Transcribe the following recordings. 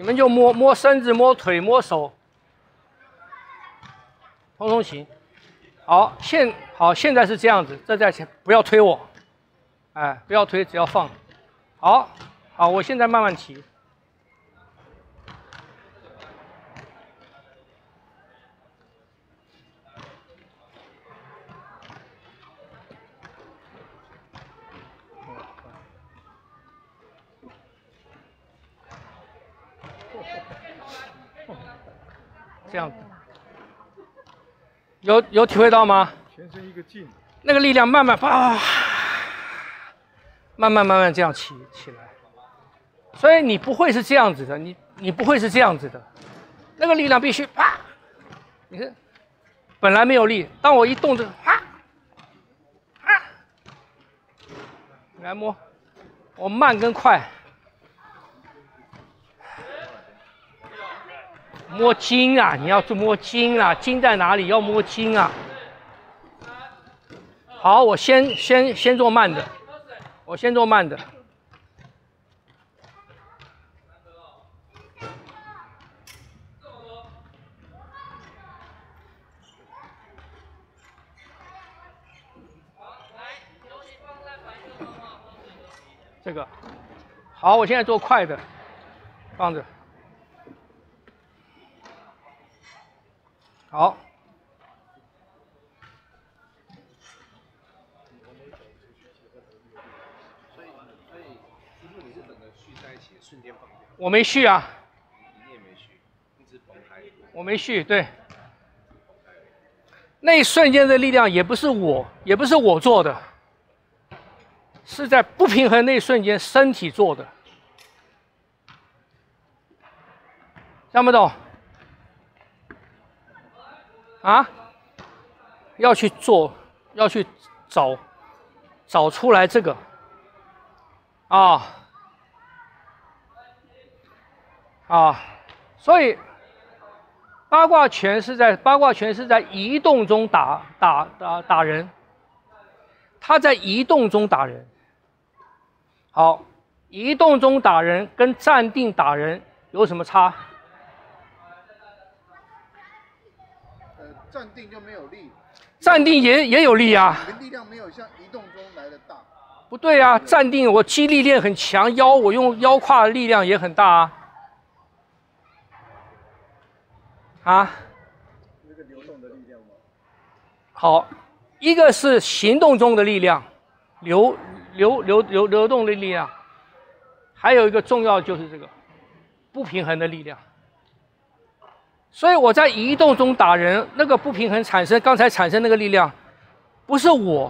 你们就摸摸身子、摸腿、摸手，通通行。好，现在是这样子，这在前不要推我，哎，不要推，只要放。好，好，我现在慢慢提。 这样子，有体会到吗？全身一个劲，那个力量慢慢啊，慢慢这样起来，所以你不会是这样子的，你不会是这样子的，那个力量必须啪，你看，本来没有力，当我一动这个啪，你来摸，我慢跟快。 摸筋啊！你要去摸筋啊！筋在哪里？要摸筋啊！好，我先做慢的，我先做慢的。这个，好，我现在做快的，放着。 好，所以师傅你是整个续在一起，瞬间放掉。我没续啊。你也没续，一直崩开。我没续，对。那一瞬间的力量也不是我做的，是在不平衡那一瞬间身体做的，看不懂？ 啊，要去做，要去找出来这个啊啊，所以八卦拳是在移动中打人，他在移动中打人。好，移动中打人跟站定打人有什么差？ 站定就没有力，站定也有力啊。你的力量没有像移动中来的大。不对啊，站定我肌力量很强，我用腰胯的力量也很大啊。啊？那个流动的力量吗？好，一个是行动中的力量，流动的力量，还有一个重要就是这个不平衡的力量。 所以我在移动中打人，那个不平衡产生，刚才产生那个力量，不是我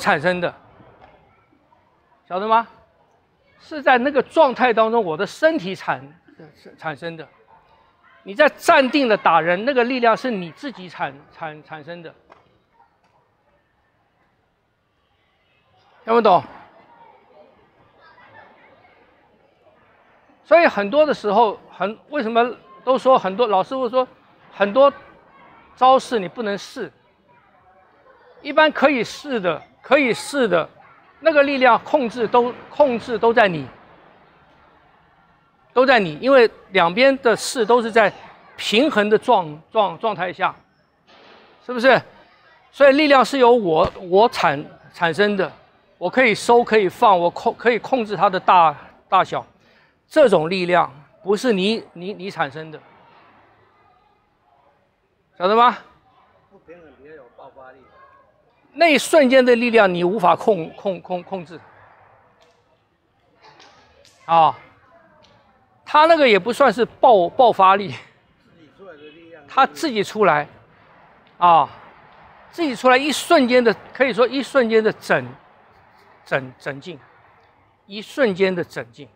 产生的，晓得吗？是在那个状态当中，我的身体产生的。你在站定的打人，那个力量是你自己产生的，听不懂？所以很多的时候，为什么？ 都说很多老师傅说，很多招式你不能试。一般可以试的，那个力量控制都在你，因为两边的试都是在平衡的状态下，是不是？所以力量是由我产生的，我可以收可以放，我可以控制它的大小，这种力量。 不是你产生的，晓得吗？不平衡也有爆发力。那一瞬间的力量你无法控制，啊，他那个也不算是爆发力，他自己出来，啊，自己出来一瞬间的，可以说一瞬间的整进，一瞬间的整进。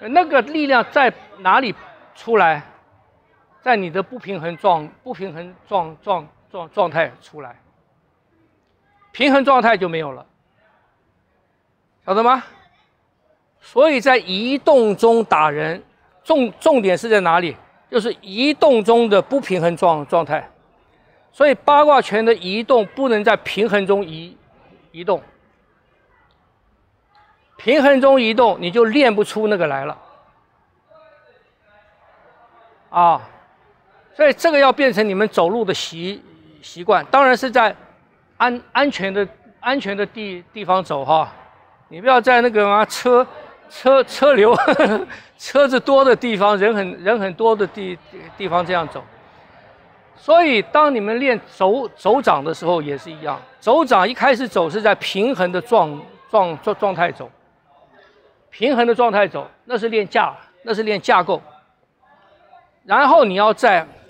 那个力量在哪里出来？在你的不平衡状态出来，平衡状态就没有了，晓得吗？所以在移动中打人，重点是在哪里？就是移动中的不平衡状态。所以八卦拳的移动不能在平衡中移动，平衡中移动，你就练不出那个来了啊。所以这个要变成你们走路的习惯，当然是在安全的地方走哈，你不要在那个车流呵呵车子多的地方，人很多的地方这样走。所以当你们练手掌的时候也是一样，手掌一开始走是在平衡的状态走，平衡的状态走，那是练架，那是练架构。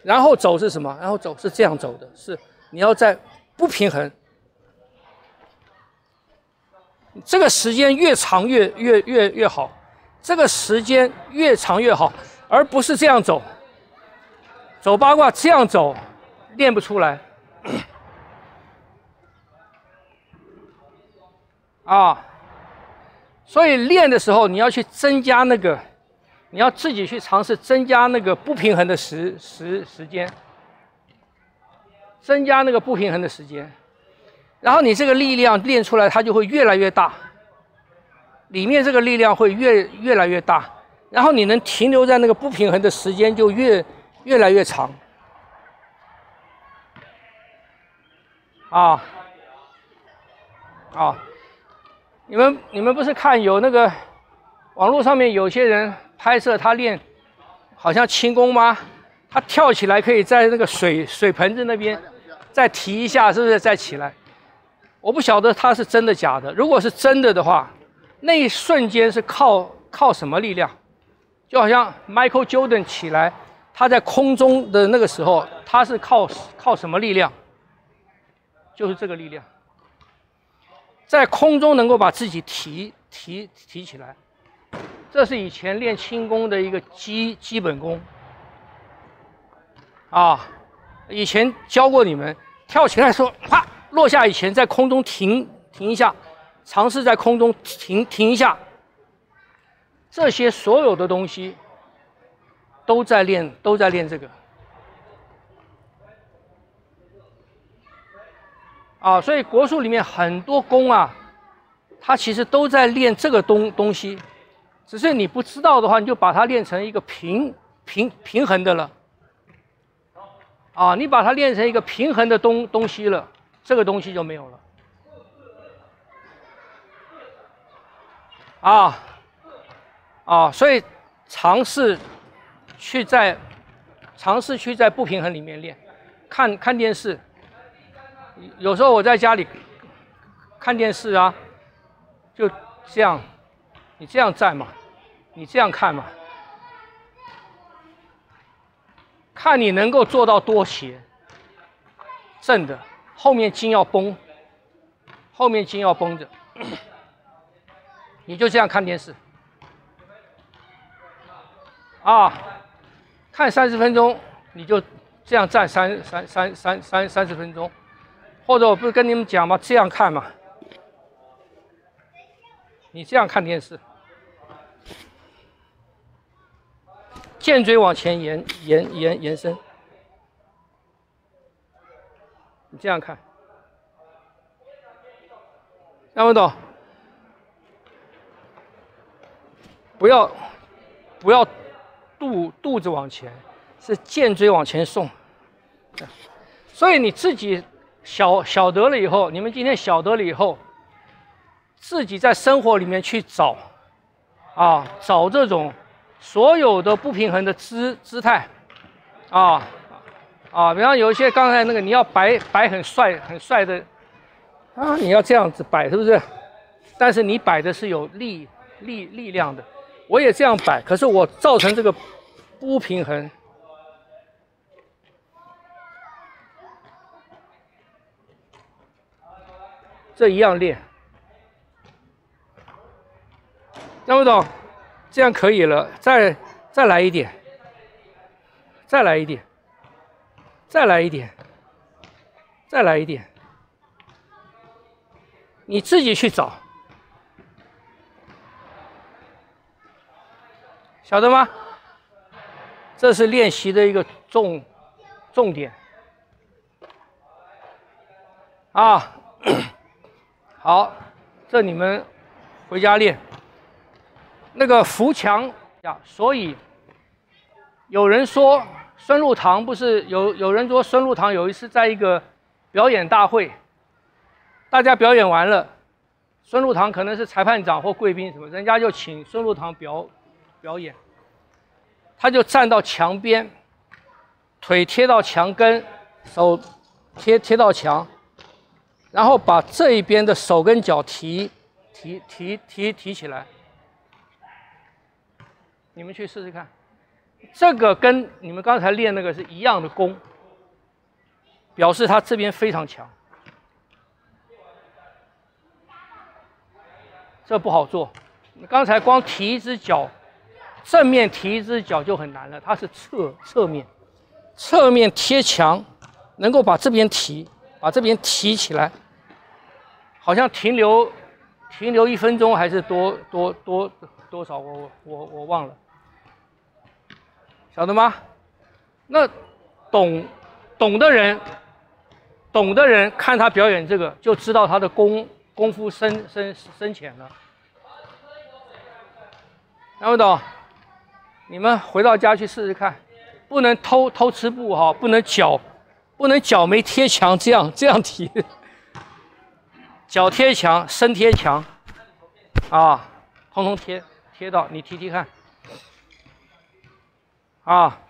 然后走是什么？然后走是这样走的，是你要在不平衡。 这个时间越长越好，这个时间越长越好，而不是这样走。走八卦这样走，练不出来。啊，所以练的时候你要去增加那个，你要自己去尝试增加那个不平衡的时间，增加那个不平衡的时间。 然后你这个力量练出来，它就会越来越大，里面这个力量会越来越大，然后你能停留在那个不平衡的时间就越来越长，你们不是看有那个网络上面有些人拍摄他练，好像轻功吗？他跳起来可以在那个水盆子那边再提一下，是不是再起来？ 我不晓得它是真的假的。如果是真的的话，那一瞬间是靠什么力量？就好像 Michael Jordan 起来，他在空中的那个时候，他是靠什么力量？就是这个力量，在空中能够把自己提起来，这是以前练轻功的一个基本功啊。以前教过你们，跳起来说啪。 落下以前，在空中停一下，尝试在空中停一下。这些所有的东西都在练这个啊，所以国术里面很多功啊，它其实都在练这个东西，只是你不知道的话，你就把它练成一个平衡的了啊，你把它练成一个平衡的东西了。 这个东西就没有了所以尝试去在不平衡里面练，看电视。有时候我在家里看电视啊，就这样，你这样站嘛，你这样看嘛，看你能够做到多斜，正的。 后面筋要绷，后面筋要绷着，你就这样看电视，啊，看30分钟，你就这样站三十分钟，或者我不是跟你们讲吗？这样看嘛，你这样看电视，剑椎往前延伸。 你这样看，看不懂？不要肚子往前，是剑椎往前送。所以你自己晓得了以后，你们今天晓得了以后，自己在生活里面去找啊，找这种所有的不平衡的姿态啊。 比方有一些刚才那个，你要摆很帅的，啊，你要这样子摆，是不是？但是你摆的是有力量的。我也这样摆，可是我造成这个不平衡。这一样练，听不懂？这样可以了，再来一点，再来一点。 再来一点，再来一点，你自己去找，晓得吗？这是练习的一个重点啊。好，这你们回家练。那个扶墙呀，所以有人说孙禄堂不是有人说孙禄堂有一次在一个表演大会，大家表演完了，孙禄堂可能是裁判长或贵宾什么，人家就请孙禄堂表演，他就站到墙边，腿贴到墙根，手贴到墙，然后把这一边的手跟脚提起来。 你们去试试看，这个跟你们刚才练那个是一样的功，表示他这边非常强。这不好做，刚才光提一只脚，正面提一只脚就很难了，他是侧面，侧面贴墙，能够把这边提起来，好像停留1分钟还是多少我忘了。 晓得吗？那懂的人看他表演这个，就知道他的功夫深浅了。看不懂？你们回到家去试试看，不能偷吃步哈，不能脚没贴墙这样提，脚贴墙，身贴墙，啊，通通贴到你提看。 啊，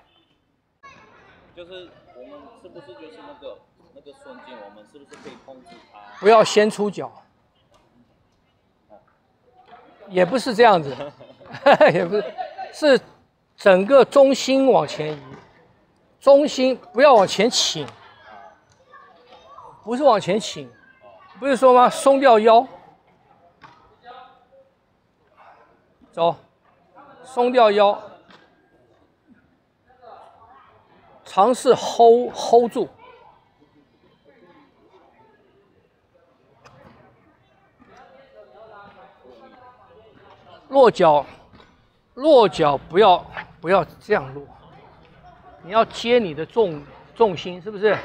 就是我们是不是就是那个瞬间，我们是不是可以控制它？不要先出脚，也不是这样子，也不是，是整个中心往前移，中心不要往前倾，不是往前倾，不是说吗？松掉腰，走，松掉腰。 尝试 hold 住，落脚不要这样落，你要接你的重心，是不是？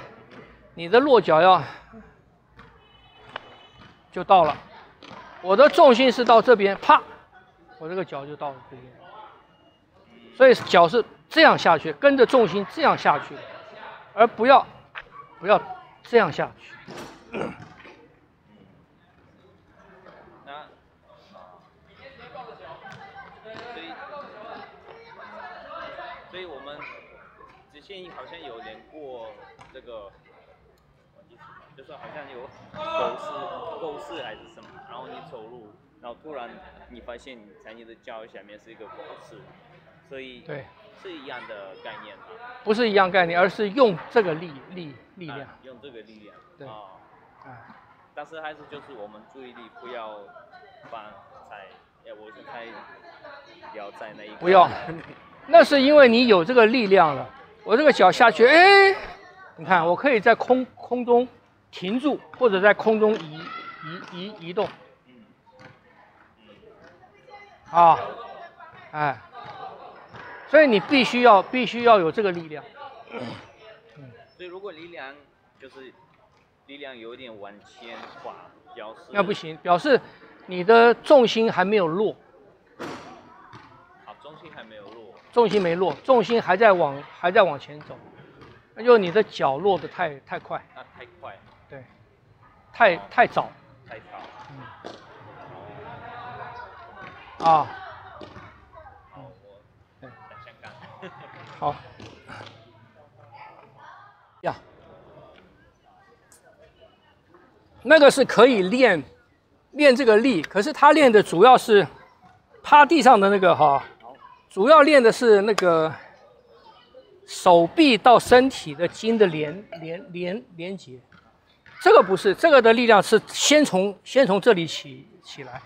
你的落脚要就到了，我的重心是到这边，啪，我这个脚就到了这边，所以脚是。 这样下去，跟着重心这样下去，而不要这样下去。所以我们直线好像有连过这个，就是好像有狗式还是什么，然后你走路，然后突然你发现你在你的脚下面是一个狗式。 所以对，是一样的概念吗？不是一样概念，而是用这个力量，用这个力量，对，啊、哦，但是还是就是我们注意力不要放在，我是太要在那一个，不要，那是因为你有这个力量了。我这个脚下去，哎，你看，我可以在空中停住，或者在空中移动，啊，哎。 所以你必须要有这个力量。所以如果力量有点往前滑，表示那不行，表示你的重心还没有落。好，重心还没有落。重心没落，重心还在往前走，那就是你的脚落得太快。那太快。对，太早。太早。嗯。啊。 好呀，那个是可以练这个力，可是他练的主要是趴地上的那个哈，主要练的是那个手臂到身体的筋的连接，这个不是，这个的力量是先从这里起来，